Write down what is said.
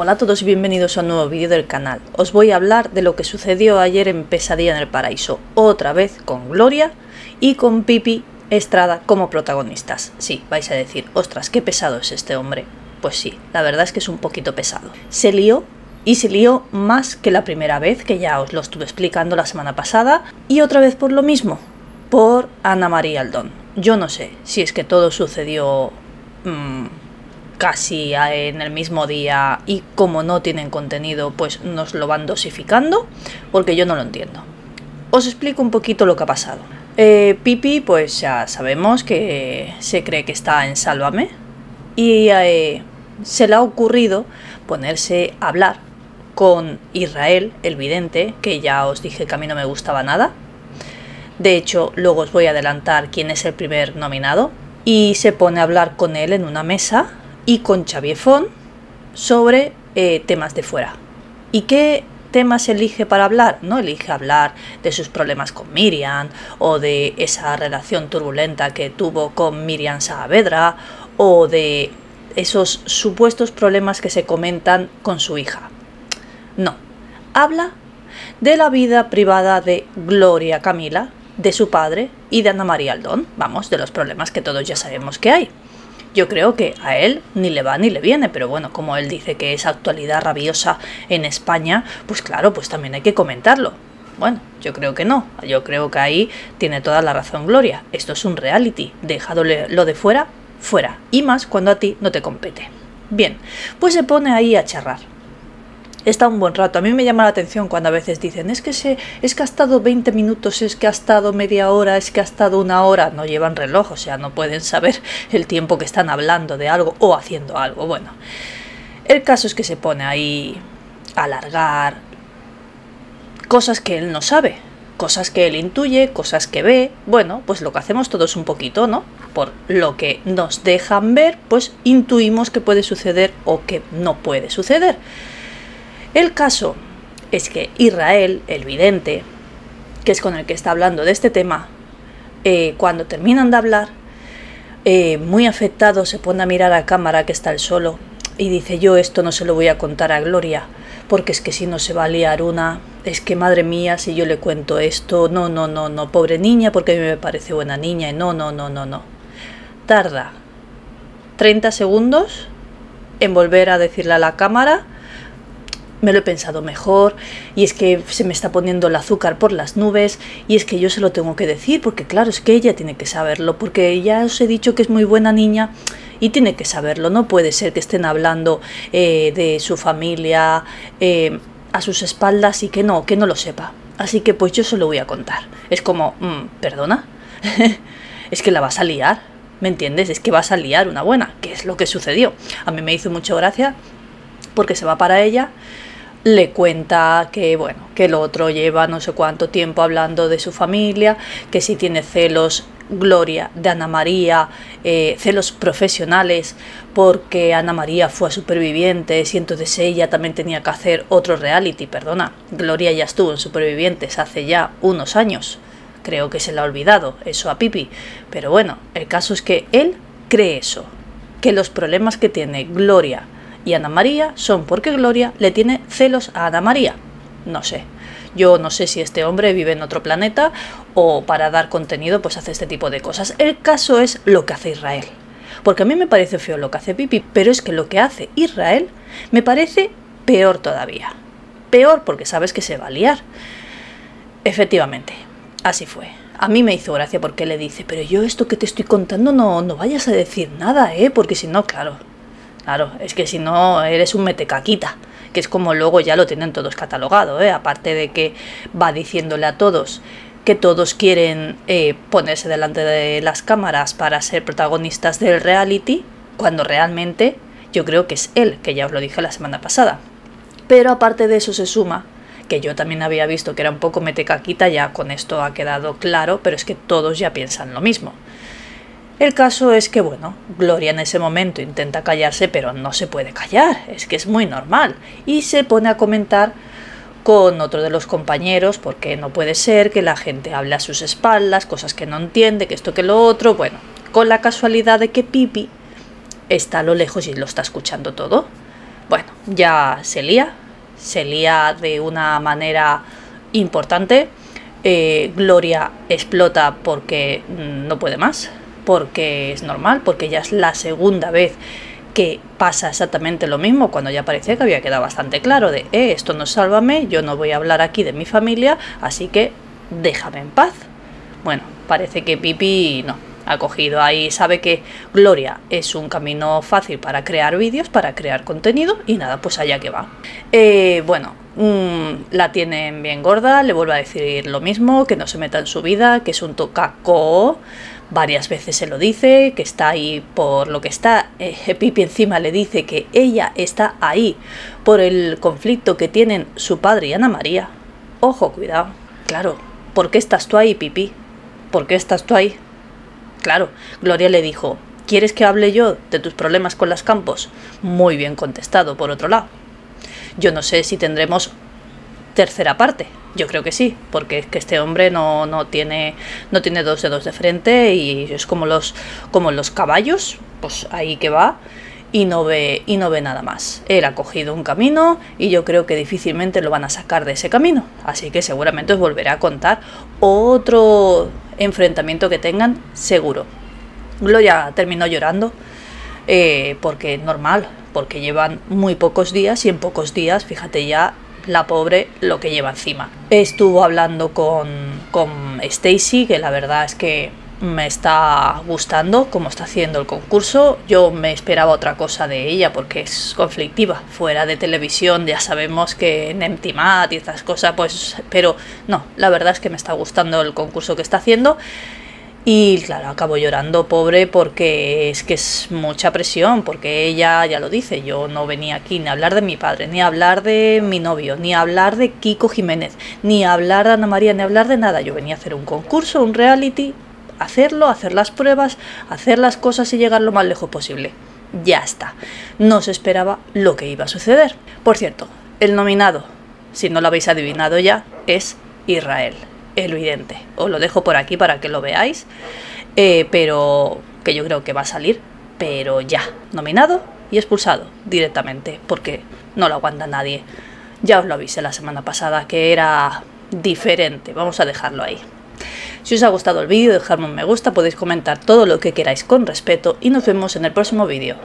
Hola a todos y bienvenidos a un nuevo vídeo del canal. Os voy a hablar de lo que sucedió ayer en Pesadilla en el Paraíso, otra vez con Gloria y con Pipi Estrada como protagonistas. Sí, vais a decir, ostras, qué pesado es este hombre. Pues sí, la verdad es que es un poquito pesado. Se lió y se lió más que la primera vez, que ya os lo estuve explicando la semana pasada, y otra vez por lo mismo, por Ana María Aldón. Yo no sé si es que todo sucedió casi en el mismo día y como no tienen contenido pues nos lo van dosificando, porque yo no lo entiendo. Os explico un poquito lo que ha pasado. Pipi pues ya sabemos que se cree que está en Sálvame y se le ha ocurrido ponerse a hablar con Israel, el vidente, que ya os dije que a mí no me gustaba nada. De hecho, luego os voy a adelantar quién es el primer nominado. Y se pone a hablar con él en una mesa y con Xavier Fon sobre temas de fuera. ¿Y qué temas elige para hablar? No elige hablar de sus problemas con Miriam, o de esa relación turbulenta que tuvo con Miriam Saavedra, o de esos supuestos problemas que se comentan con su hija. No, habla de la vida privada de Gloria Camila, de su padre y de Ana María Aldón, vamos, de los problemas que todos ya sabemos que hay. Yo creo que a él ni le va ni le viene, pero bueno, como él dice que es actualidad rabiosa en España, pues claro, pues también hay que comentarlo. Bueno, yo creo que no, yo creo que ahí tiene toda la razón Gloria. Esto es un reality, dejado lo de fuera, fuera, y más cuando a ti no te compete. Bien, pues se pone ahí a charlar. Está un buen rato. A mí me llama la atención cuando a veces dicen es que ha estado 20 minutos, es que ha estado media hora, es que ha estado una hora. No llevan reloj, o sea, no pueden saber el tiempo que están hablando de algo o haciendo algo. Bueno, el caso es que se pone ahí a alargar cosas que él no sabe, cosas que él intuye, cosas que ve. Bueno, pues lo que hacemos todos un poquito, ¿no? Por lo que nos dejan ver, pues intuimos que puede suceder o que no puede suceder. El caso es que Israel, el vidente, que es con el que está hablando de este tema, cuando terminan de hablar, muy afectado se pone a mirar a cámara, que está él solo, y dice: yo esto no se lo voy a contar a Gloria, porque es que si no se va a liar una, es que madre mía, si yo le cuento esto, no, no, no, no, pobre niña, porque a mí me parece buena niña, y no, no, no, no, no. Tarda 30 segundos en volver a decirle a la cámara: me lo he pensado mejor, y es que se me está poniendo el azúcar por las nubes, y es que yo se lo tengo que decir, porque claro, es que ella tiene que saberlo, porque ya os he dicho que es muy buena niña y tiene que saberlo. No puede ser que estén hablando de su familia a sus espaldas y que no lo sepa. Así que pues yo se lo voy a contar. Es como, ¿perdona? Es que la vas a liar, ¿me entiendes? Es que vas a liar una buena, que es lo que sucedió. A mí me hizo mucha gracia porque se va para ella, le cuenta que bueno, que el otro lleva no sé cuánto tiempo hablando de su familia, que si tiene celos Gloria de Ana María, celos profesionales, porque Ana María fue a Supervivientes y entonces ella también tenía que hacer otro reality. Perdona, Gloria ya estuvo en Supervivientes hace ya unos años, creo que se le ha olvidado eso a Pipi, pero bueno, el caso es que él cree eso, que los problemas que tiene Gloria y Ana María son porque Gloria le tiene celos a Ana María. No sé, yo no sé si este hombre vive en otro planeta o para dar contenido pues hace este tipo de cosas. El caso es lo que hace Israel, porque a mí me parece feo lo que hace Pipi, pero es que lo que hace Israel me parece peor todavía. Peor porque sabes que se va a liar. Efectivamente, así fue. A mí me hizo gracia porque le dice: pero yo esto que te estoy contando no vayas a decir nada, porque si no, claro, es que si no eres un metecaquita, que es como luego ya lo tienen todos catalogado, aparte de que va diciéndole a todos que todos quieren ponerse delante de las cámaras para ser protagonistas del reality, cuando realmente yo creo que es él, que ya os lo dije la semana pasada. Pero aparte de eso se suma que yo también había visto que era un poco metecaquita, ya con esto ha quedado claro, pero es que todos ya piensan lo mismo. El caso es que, bueno, Gloria en ese momento intenta callarse, pero no se puede callar, es que es muy normal. Y se pone a comentar con otro de los compañeros, porque no puede ser que la gente hable a sus espaldas, cosas que no entiende, que esto, que lo otro. Bueno, con la casualidad de que Pipi está a lo lejos y lo está escuchando todo. bueno, ya se lía de una manera importante. Gloria explota porque no puede más, porque es normal, porque ya es la segunda vez que pasa exactamente lo mismo, cuando ya parecía que había quedado bastante claro de esto no es Sálvame, yo no voy a hablar aquí de mi familia, así que déjame en paz. Bueno, parece que Pipi no, ha cogido ahí, sabe que Gloria es un camino fácil para crear vídeos, para crear contenido, y nada, pues allá que va. Bueno, la tienen bien gorda, le vuelvo a decir lo mismo, que no se meta en su vida, que es un tocaco, varias veces se lo dice, que está ahí por lo que está. Pipi encima le dice que ella está ahí por el conflicto que tienen su padre y Ana María. Ojo, cuidado. Claro, ¿por qué estás tú ahí, Pipi? ¿Por qué estás tú ahí? Claro, Gloria le dijo, ¿quieres que hable yo de tus problemas con las Campos? Muy bien contestado, por otro lado. Yo no sé si tendremos tercera parte. Yo creo que sí, porque es que este hombre no tiene dos dedos de frente y es como los caballos, pues ahí que va y no ve nada más. Él ha cogido un camino y yo creo que difícilmente lo van a sacar de ese camino, así que seguramente os volverá a contar otro enfrentamiento que tengan, seguro. Gloria terminó llorando, porque es normal, porque llevan muy pocos días y en pocos días, fíjate ya, la pobre lo que lleva encima. Estuvo hablando con Stacy, que la verdad es que me está gustando cómo está haciendo el concurso. Yo me esperaba otra cosa de ella porque es conflictiva. Fuera de televisión ya sabemos que en Emptimat y estas cosas, pues... Pero no, la verdad es que me está gustando el concurso que está haciendo. Y claro, acabo llorando, pobre, porque es que es mucha presión. Porque ella ya lo dice, yo no venía aquí ni a hablar de mi padre, ni a hablar de mi novio, ni a hablar de Kiko Jiménez, ni a hablar de Ana María, ni a hablar de nada. Yo venía a hacer un concurso, un reality... Hacerlo, hacer las pruebas, hacer las cosas y llegar lo más lejos posible. Ya está. No se esperaba lo que iba a suceder. Por cierto, el nominado, si no lo habéis adivinado ya, es Israel, el vidente. Os lo dejo por aquí para que lo veáis, pero que yo creo que va a salir, pero ya. Nominado y expulsado directamente, porque no lo aguanta nadie. Ya os lo avisé la semana pasada que era diferente. Vamos a dejarlo ahí. Si os ha gustado el vídeo, dejadme un me gusta, podéis comentar todo lo que queráis con respeto y nos vemos en el próximo vídeo.